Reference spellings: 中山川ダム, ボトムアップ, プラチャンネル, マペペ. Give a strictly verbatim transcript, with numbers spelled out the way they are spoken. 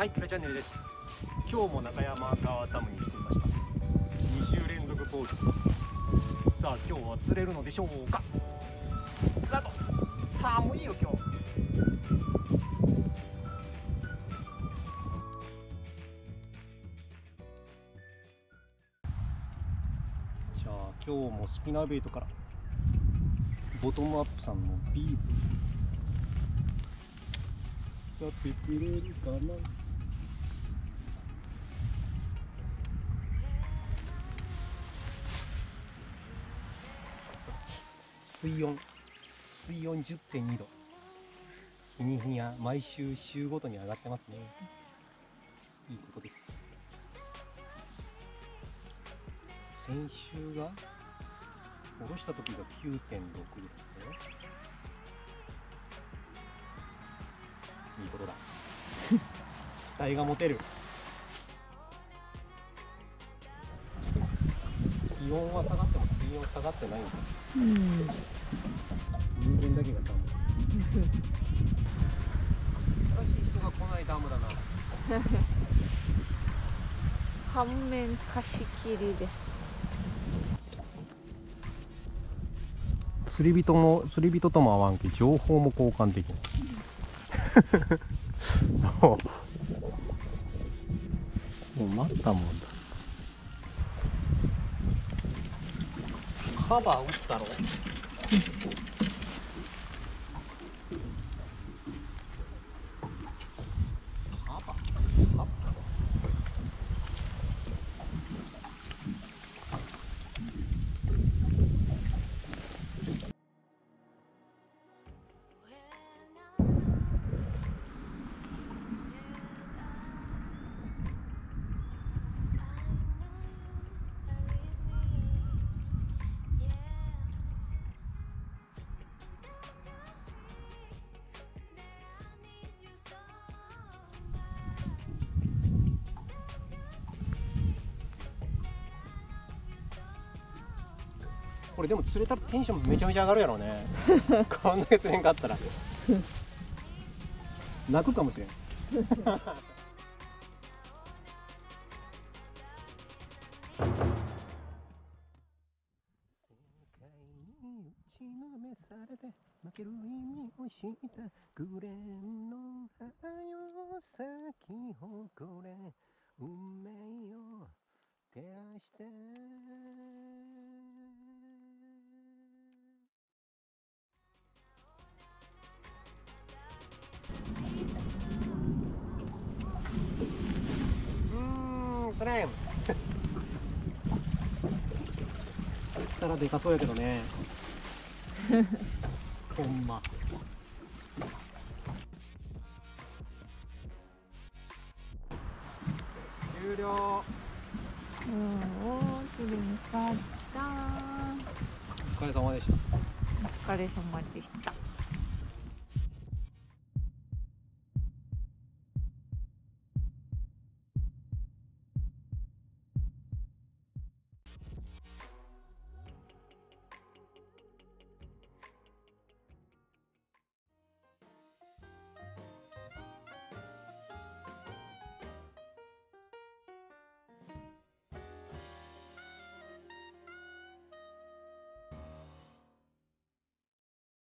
はい、プラチャンネルです。今日も中山川ダムに来ていました。に週連続ポーズ。さあ、今日は釣れるのでしょうか。スタート。寒いよ、今日。じゃあ、今日もスピナーベイトから。ボトムアップさんのビート。ちょっと釣れるかな。水温、水温 じゅってんにど。日に日には毎週週ごとに上がってますね。いいことです。先週が下ろした時が きゅうてんろく だったね。いいことだ。期待が持てる。気温は下がっても水温下がってないんだ。人間だけがダム。新しい人が来ないダムだな。半面貸し切りです。釣り人も釣り人とも会わんけ、情報も交換できない。もう待ったもんだ。カバー打ったろ。カバー、カバー。これでも釣れたらテンションめちゃめちゃ上がるやろうね。こんだけ釣れんかったら泣くかもしれん。それたらでかそうやけどね。ほんま。終了。うん、釣れなかった。お疲れ様でした。お疲れ様でした。